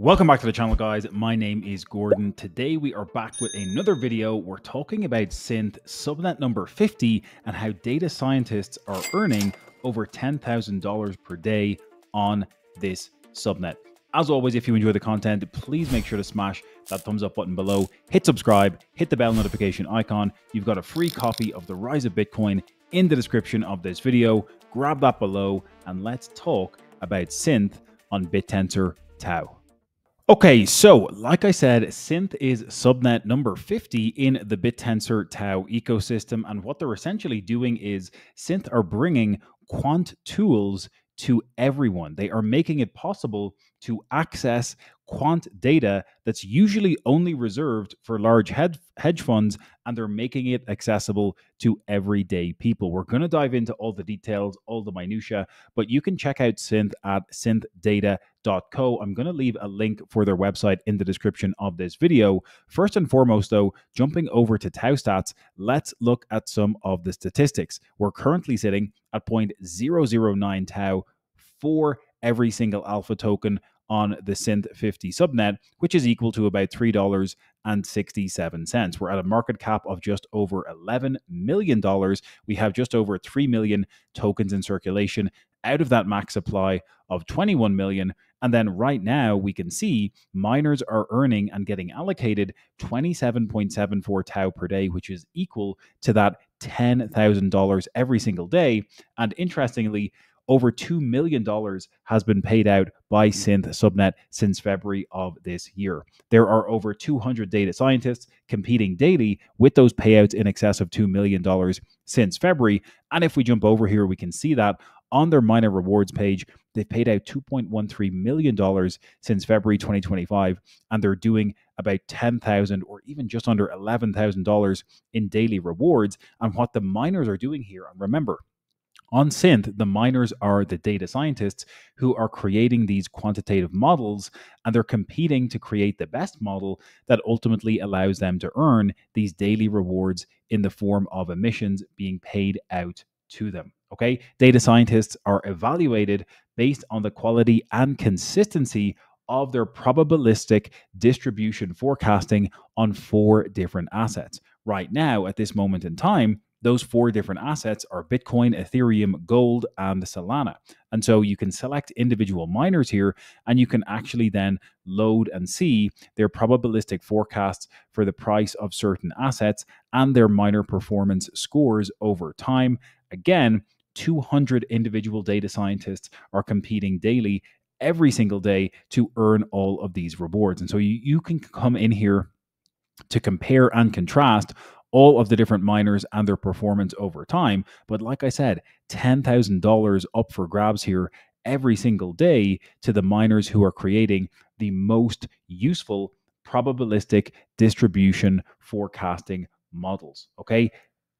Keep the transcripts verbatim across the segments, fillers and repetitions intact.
Welcome back to the channel, guys. My name is Gordon. Today we are back with another video. We're talking about Synth subnet number fifty and how data scientists are earning over ten thousand dollars per day on this subnet. As always, if you enjoy the content, please make sure to smash that thumbs up button below, hit subscribe, hit the bell notification icon. You've got a free copy of The Rise of Bitcoin in the description of this video. Grab that below and let's talk about Synth on BitTensor Tau. Okay, so like I said, Synth is subnet number fifty in the BitTensor Tau ecosystem. And what they're essentially doing is Synth are bringing quant tools to everyone. They are making it possible to access quant data that's usually only reserved for large hedge funds, and they're making it accessible to everyday people. We're going to dive into all the details, all the minutiae, but you can check out Synth at synthdata dot co. I'm going to leave a link for their website in the description of this video. First and foremost, though, jumping over to Tau Stats, let's look at some of the statistics. We're currently sitting at zero point zero zero nine Tau for every single alpha token on the Synth fifty subnet, which is equal to about three dollars and sixty-seven cents. We're at a market cap of just over eleven million dollars. We have just over three million tokens in circulation out of that max supply of twenty-one million. And then right now we can see miners are earning and getting allocated twenty-seven point seven four Tau per day, which is equal to that ten thousand dollars every single day. And interestingly, over two million dollars has been paid out by Synth subnet since February of this year. There are over two hundred data scientists competing daily with those payouts in excess of two million dollars since February. And if we jump over here, we can see that on their miner rewards page, they've paid out two point one three million dollars since February twenty twenty-five, and they're doing about ten thousand dollars or even just under eleven thousand dollars in daily rewards. And what the miners are doing here, and remember, on Synth, the miners are the data scientists who are creating these quantitative models, and they're competing to create the best model that ultimately allows them to earn these daily rewards in the form of emissions being paid out to them. Okay, data scientists are evaluated based on the quality and consistency of their probabilistic distribution forecasting on four different assets. Right now, at this moment in time, those four different assets are Bitcoin, Ethereum, Gold, and Solana. And so you can select individual miners here, and you can actually then load and see their probabilistic forecasts for the price of certain assets and their miner performance scores over time. Again, two hundred individual data scientists are competing daily, every single day, to earn all of these rewards. And so you, you can come in here to compare and contrast all of the different miners and their performance over time. But like I said, ten thousand dollars up for grabs here every single day to the miners who are creating the most useful probabilistic distribution forecasting models. Okay,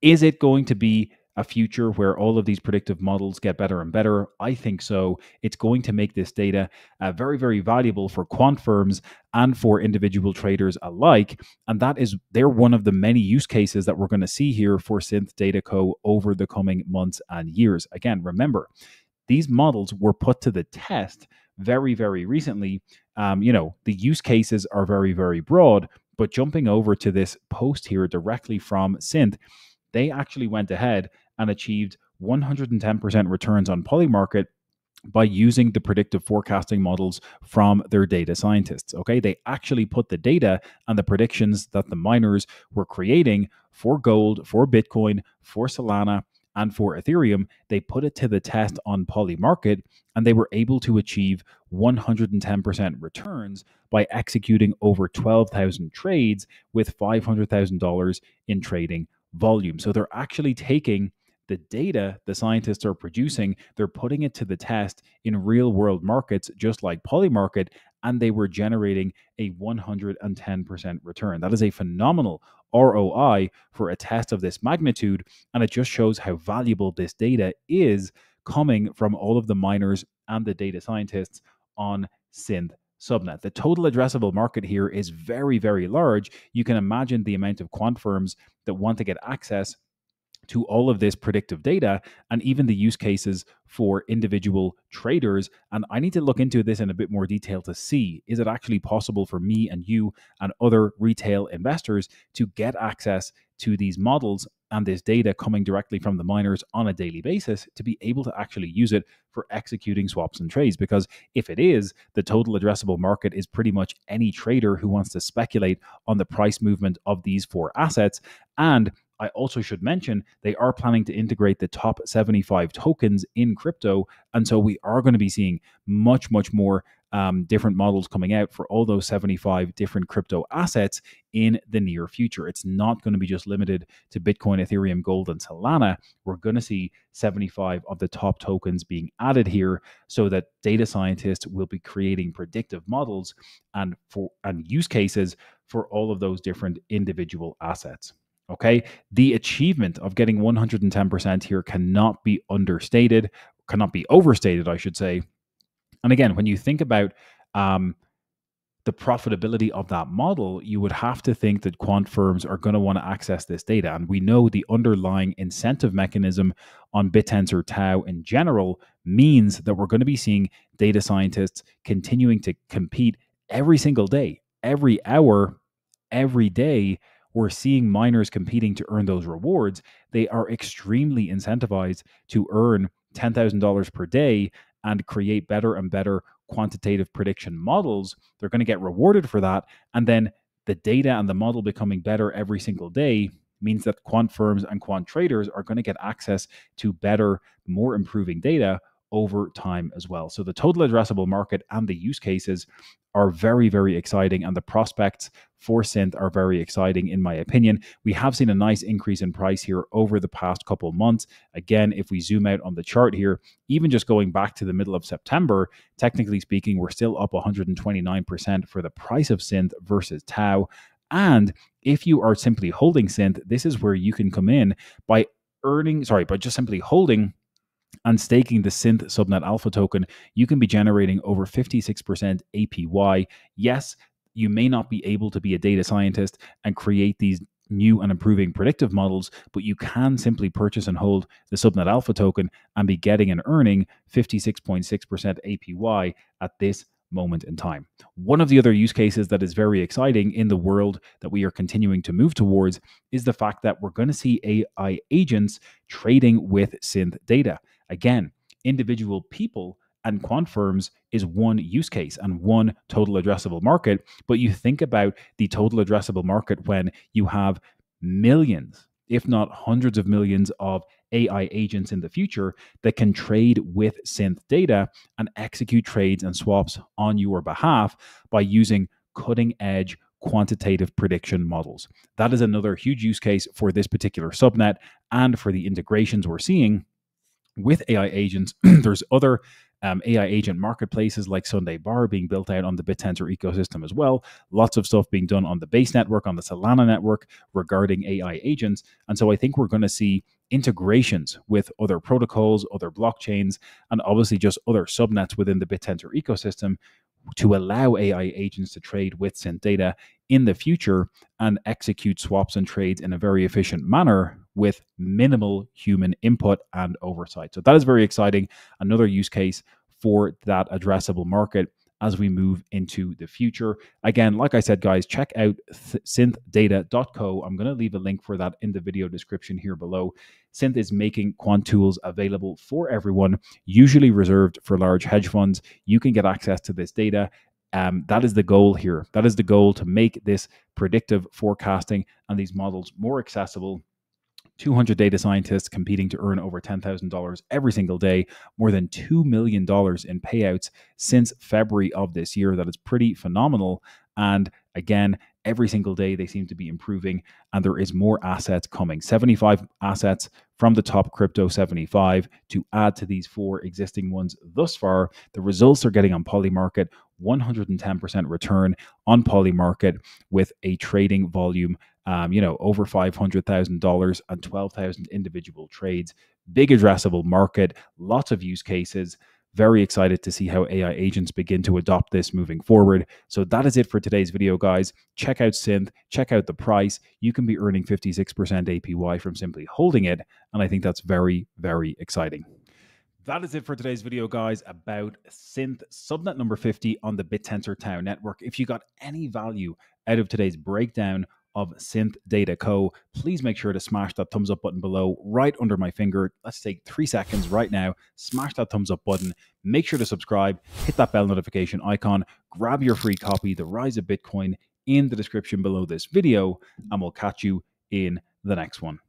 is it going to be a future where all of these predictive models get better and better? I think so. It's going to make this data uh, very, very valuable for quant firms and for individual traders alike. And that is, they're one of the many use cases that we're going to see here for synthdata dot co over the coming months and years. Again, remember, these models were put to the test very, very recently. Um, you know, the use cases are very, very broad, but jumping over to this post here directly from Synth, they actually went ahead and achieved one hundred ten percent returns on PolyMarket by using the predictive forecasting models from their data scientists. Okay, they actually put the data and the predictions that the miners were creating for Gold, for Bitcoin, for Solana, and for Ethereum, they put it to the test on PolyMarket, and they were able to achieve one hundred ten percent returns by executing over twelve thousand trades with five hundred thousand dollars in trading volume. So they're actually taking the data the scientists are producing, they're putting it to the test in real world markets, just like PolyMarket, and they were generating a one hundred ten percent return. That is a phenomenal R O I for a test of this magnitude, and it just shows how valuable this data is coming from all of the miners and the data scientists on Synth subnet. The total addressable market here is very, very large. You can imagine the amount of quant firms that want to get access to all of this predictive data and even the use cases for individual traders. And I need to look into this in a bit more detail to see, is it actually possible for me and you and other retail investors to get access to these models and this data coming directly from the miners on a daily basis to be able to actually use it for executing swaps and trades? Because if it is, the total addressable market is pretty much any trader who wants to speculate on the price movement of these four assets. And I also should mention, they are planning to integrate the top seventy-five tokens in crypto. And so we are going to be seeing much, much more um, different models coming out for all those seventy-five different crypto assets in the near future. It's not going to be just limited to Bitcoin, Ethereum, Gold, and Solana. We're going to see seventy-five of the top tokens being added here so that data scientists will be creating predictive models and, for, and use cases for all of those different individual assets. Okay, the achievement of getting one hundred ten percent here cannot be understated, cannot be overstated, I should say. And again, when you think about um, the profitability of that model, you would have to think that quant firms are going to want to access this data. And we know the underlying incentive mechanism on BitTensor Tau in general means that we're going to be seeing data scientists continuing to compete every single day, every hour, every day. We're seeing miners competing to earn those rewards. They are extremely incentivized to earn ten thousand dollars per day and create better and better quantitative prediction models. They're going to get rewarded for that. And then the data and the model becoming better every single day means that quant firms and quant traders are going to get access to better, more improving data over time as well. So the total addressable market and the use cases are very, very exciting, and the prospects for Synth are very exciting, in my opinion. We have seen a nice increase in price here over the past couple months. Again, if we zoom out on the chart here, even just going back to the middle of September, technically speaking, we're still up one hundred twenty-nine percent for the price of Synth versus Tau. And if you are simply holding Synth, this is where you can come in by earning, sorry, by just simply holding and staking the Synth subnet alpha token. You can be generating over fifty-six percent A P Y. Yes, you may not be able to be a data scientist and create these new and improving predictive models, but you can simply purchase and hold the subnet alpha token and be getting and earning fifty-six point six percent A P Y at this moment in time. One of the other use cases that is very exciting in the world that we are continuing to move towards is the fact that we're going to see A I agents trading with Synth data. Again, individual people and quant firms is one use case and one total addressable market. But you think about the total addressable market when you have millions, if not hundreds of millions of A I agents in the future that can trade with Synth data and execute trades and swaps on your behalf by using cutting-edge quantitative prediction models. That is another huge use case for this particular subnet and for the integrations we're seeing with A I agents. There's other um, A I agent marketplaces like Sunday Bar being built out on the BitTensor ecosystem as well. Lots of stuff being done on the Base network, on the Solana network regarding A I agents. And so I think we're going to see integrations with other protocols, other blockchains, and obviously just other subnets within the BitTensor ecosystem to allow A I agents to trade with Synth data in the future and execute swaps and trades in a very efficient manner with minimal human input and oversight. So that is very exciting. Another use case for that addressable market as we move into the future. Again, like I said, guys, check out synth data dot co. I'm going to leave a link for that in the video description here below. Synth is making quant tools available for everyone, usually reserved for large hedge funds. You can get access to this data. Um, that is the goal here. That is the goal, to make this predictive forecasting and these models more accessible. two hundred data scientists competing to earn over ten thousand dollars every single day, more than two million dollars in payouts since February of this year. That is pretty phenomenal. And again, every single day they seem to be improving, and there is more assets coming. seventy-five assets from the top crypto seventy-five to add to these four existing ones thus far. The results are getting on PolyMarket, one hundred ten percent return on PolyMarket with a trading volume Um, you know, over five hundred thousand dollars and twelve thousand individual trades. Big addressable market, lots of use cases. Very excited to see how A I agents begin to adopt this moving forward. So that is it for today's video, guys. Check out Synth, check out the price. You can be earning fifty-six percent A P Y from simply holding it. And I think that's very, very exciting. That is it for today's video, guys, about Synth subnet number fifty on the BitTensor Tau network. If you got any value out of today's breakdown of synthdata dot co, please make sure to smash that thumbs up button below, right under my finger. Let's take three seconds right now. Smash that thumbs up button. Make sure to subscribe. Hit that bell notification icon. Grab your free copy, The Rise of Bitcoin, in the description below this video, and we'll catch you in the next one.